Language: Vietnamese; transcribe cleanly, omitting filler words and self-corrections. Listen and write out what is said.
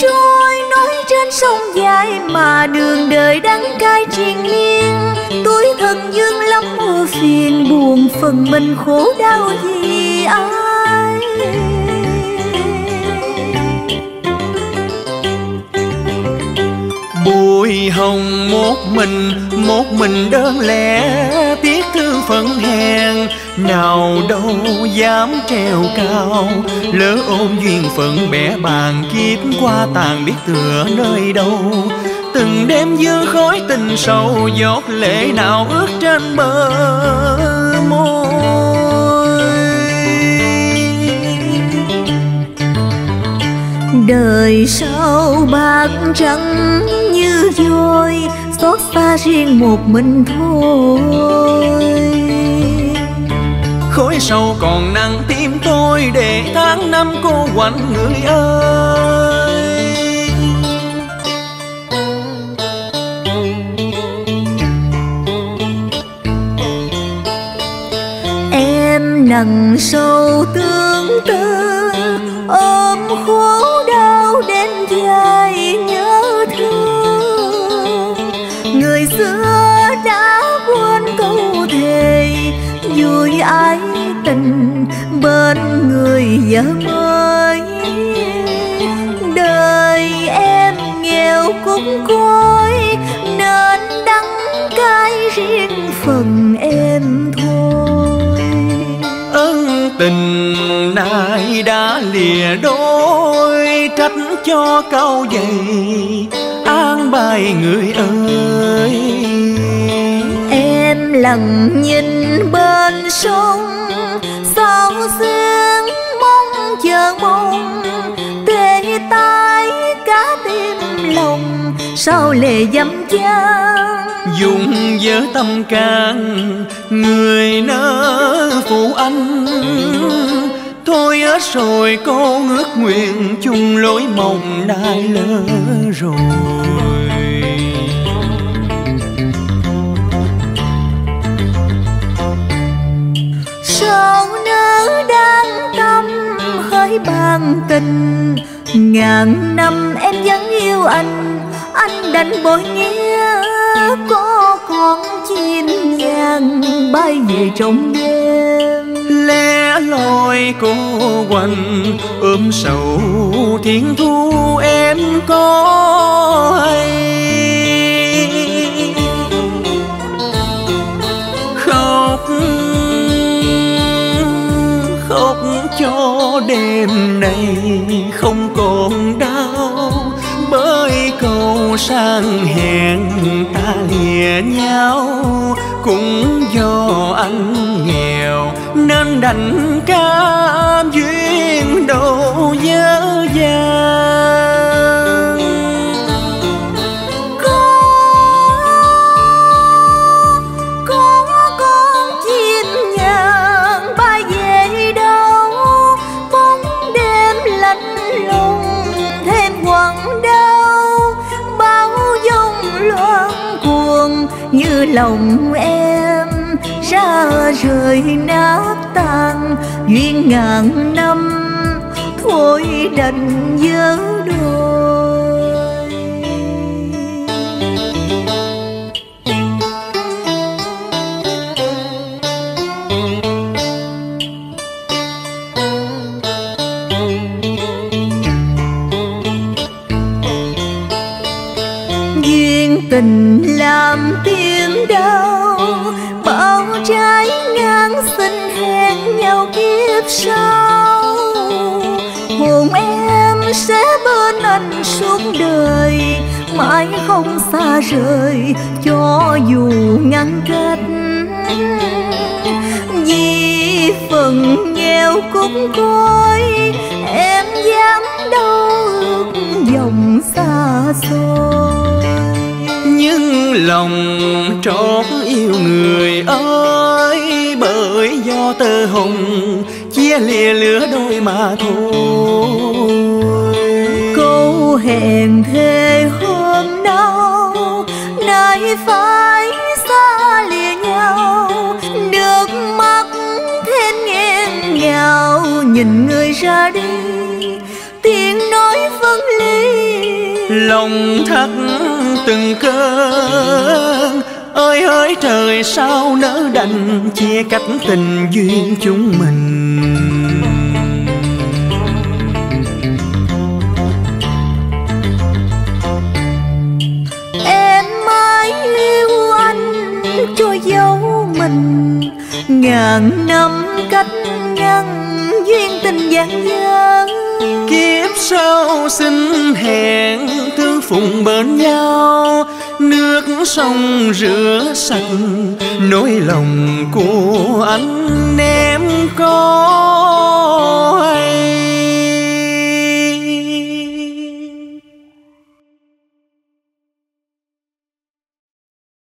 Trôi nối trên sông dài mà đường đời đắng cay triền miên. Tuổi thân dương lắm ưu phiền, buồn phần mình khổ đau vì ai. Bụi hồng một mình đơn lẻ, tiếc thương phận hèn nào đâu dám treo cao. Lỡ ôm duyên phận bẻ bàn, kiếp qua tàn biết tựa nơi đâu. Từng đêm dư khói tình sâu, giọt lệ nào ướt trên bờ môi. Đời sau bạc trắng như vôi, xót xa riêng một mình thôi. Khối sâu còn nặng tim tôi, để tháng năm cô quạnh người ơi. Em nặng sâu tương tư, ôm khổ đau đến dài nhớ thương. Người xưa đã quên câu thề, vui ái tình bên người vợ mới. Đời em nghèo cũng côi, nên đắng cay riêng phần em thôi. Ân tình nay đã lìa đôi, trách cho cau dày an bài người ơi. Em lặng nhìn bên sông sao sương, mong chờ mong tê tái cả tim lòng. Sao lệ dầm chan dùng vỡ tâm can, người nỡ phụ anh. Thôi hết rồi cô ước nguyện, chung lối mộng đã lỡ rồi. Sao nữ đang tâm khởi bàn tình, ngàn năm em vẫn yêu anh đành bội nghĩa. Có con chim vàng bay về trong đêm, lẻ loi cô quanh ôm sầu thiên thu em có hay. Cho đêm này không còn đau, bởi câu sang hẹn ta lìa nhau. Cũng do anh nghèo nên đành cam duyên đầu dở dang. Có con chim vàng bay về đâu, bóng đêm lạnh lùng thêm quặn đau. Bao dông loạn cuồng như lòng em, ra rời nát tan duyên ngàn năm. Thôi đành nhớ đôi. Duyên tình làm tiếng đau, bao trái ngang xin hẹn nhau kiếp sau. Hồn em sẽ bên anh suốt đời, mãi không xa rời cho dù ngăn cách. Vì phần nghèo cũng coi, em dám đâu ước vòng xa xôi. Nhưng lòng trót yêu người ơi, bởi do cho tơ hồng chia lìa lứa đôi mà thôi. Câu hẹn thề hôm nào nay phải xa lìa nhau, nước mắt thêm nghẹn ngào nhìn người ra đi, tiếng nói vẫn ly lòng thắt từng cơn. Ơi hỡi trời sao nỡ đành chia cách tình duyên chúng mình. Em mãi yêu anh cho dấu mình, ngàn năm cách ngăn duyên tình dang dở. Kiếp sau xin hẹn tương phùng bên nhau, nước sông rửa sạch nỗi lòng của anh em có.